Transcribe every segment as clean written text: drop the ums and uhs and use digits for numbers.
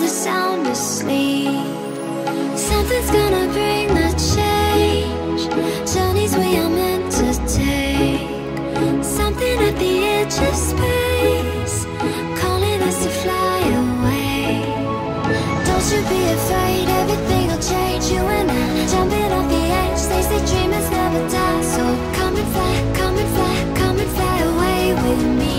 to sound asleep. Something's gonna bring the change. Journeys we are meant to take. Something at the edge of space, calling us to fly away. Don't you be afraid, everything will change. You and I, jumping off the edge. They say dreamers never die. So come and fly, come and fly, come and fly away with me.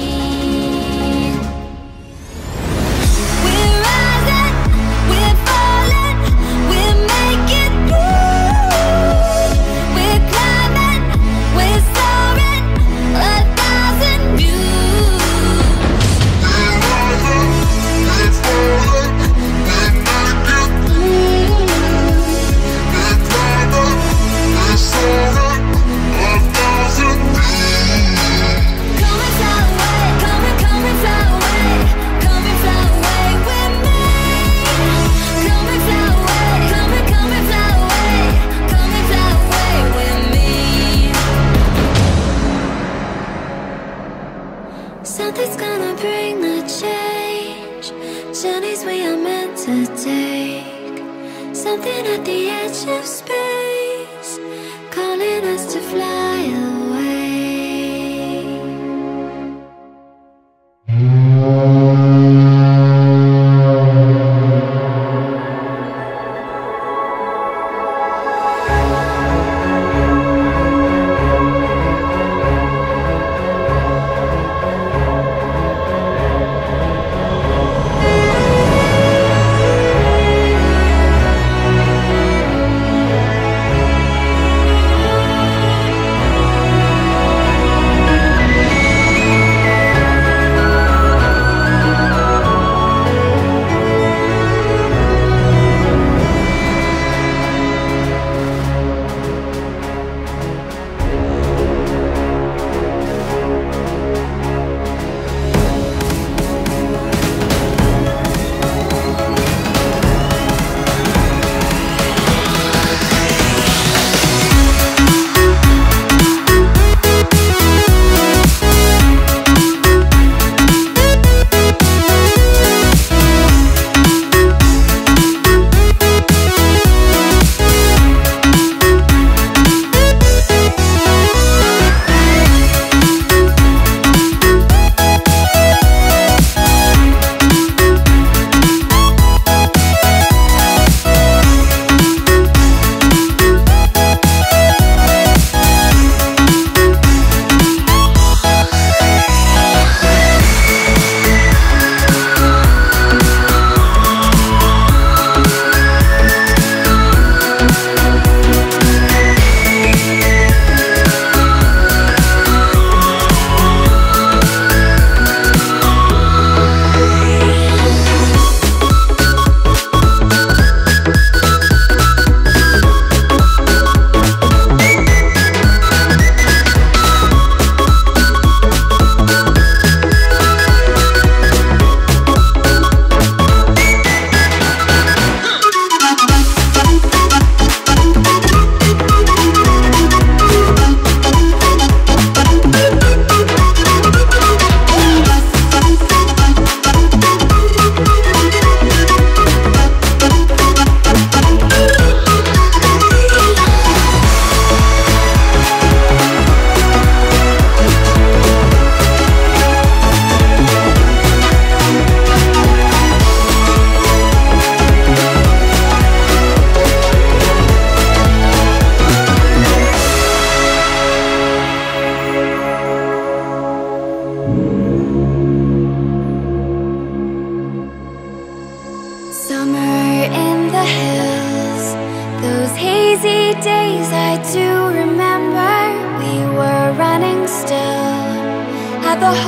Something's gonna bring the change. Journeys we are meant to take. Something at the edge of space, calling us to fly away.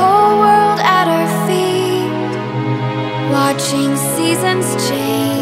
Whole world at our feet, watching seasons change.